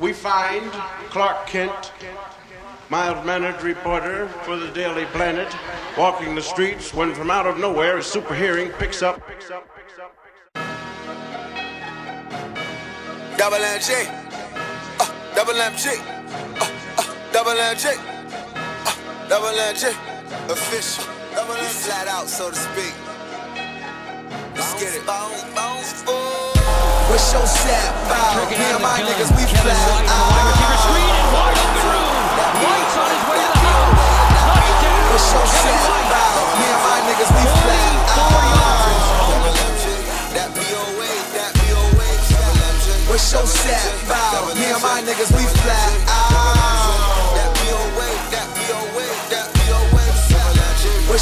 We find Clark Kent, mild-mannered reporter for the Daily Planet, walking the streets when from out of nowhere his super hearing picks up. Double MG, double MG, double MG, double MG, official, double MG, flat out, so to speak. Let's get it. What's your set? Me and my niggas, we flat out. What's your set about? Me and my niggas, we flat out. That be your way, that be your way, that be your way. What's your set about? Me and my niggas, we flat out. That be your way, that be your way, that be your way.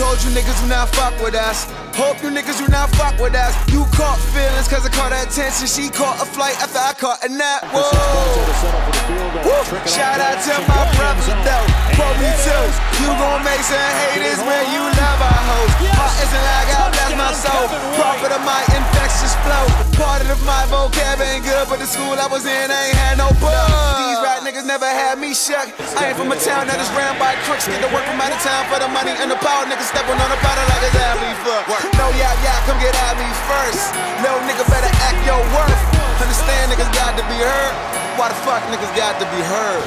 Told you niggas do not fuck with us. Hope you niggas do not fuck with us. You caught feelings cause I caught her attention. She caught a flight after I caught a nap. Whoa. Woo. Shout out to my brothers though. You gon' make some haters when you love our hoes. Heart isn't like I left my soul. Profit of my infectious flow. Part of my vocab ain't good, but the school I was in I ain't had no buzz. These rap niggas never had me shook. I ain't from a town that is ran by crooks. Get to work from out of town for the money and the power. Niggas stepping on the bottle like it's at me fuck. No, yeah, come get at me first. No nigga better act your worth. Understand niggas got to be heard. Why the fuck niggas got to be heard?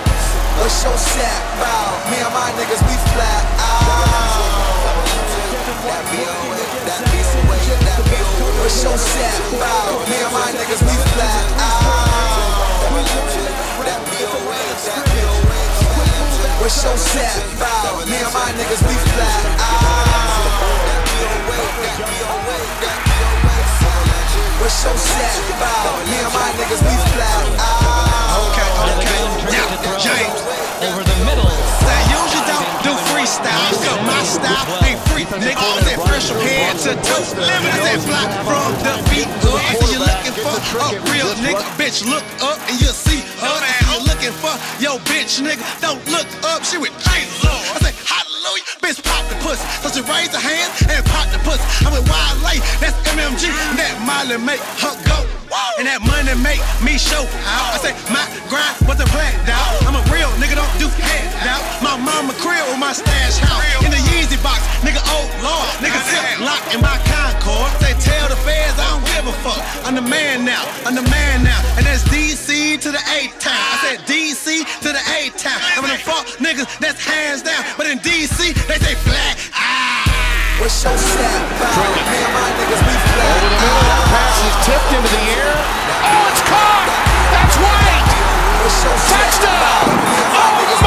What's your set about? Me and my niggas, we flat out. That be your way, that be your way, that be your way. What's your set about? Me and my niggas, we flat out. That be your way, that be your way. What's your set about? Me and my niggas, we flat out. That be your way, that be your way, that be your way. What's your set about? Me and my niggas, we flat out. Okay. Over the middle. They usually don't do freestyles, cause my style ain't free. Nigga, I'm that fresh from head to toe. Living as that fly from the beat up. If you're looking for a real nigga, bitch, look up and you'll see her. If you're looking for your bitch, nigga, don't look up. She with Jesus. I say, hallelujah, bitch, pop the pussy. So she raise her hand and pop the pussy. I'm with Wild Life, that's MMG. And that Molly make her go. And that money make me show out. I say, my grind was a plan, dog. I'm a real nigga, don't do head out. My mama crib with my stash house. In the Yeezy box, nigga, oh Lord. Nigga, zip lock in my Concord. They tell the feds I don't give a fuck. I'm the man now, I'm the man now. And that's DC to the A time. I said DC to the A time. I'm gonna fuck niggas, that's hands down. But in DC, they say black. What's your sad about? Me and my niggas, we flat. Pass is tipped into the air. Oh, it's caught! That's White! Touchdown! Oh,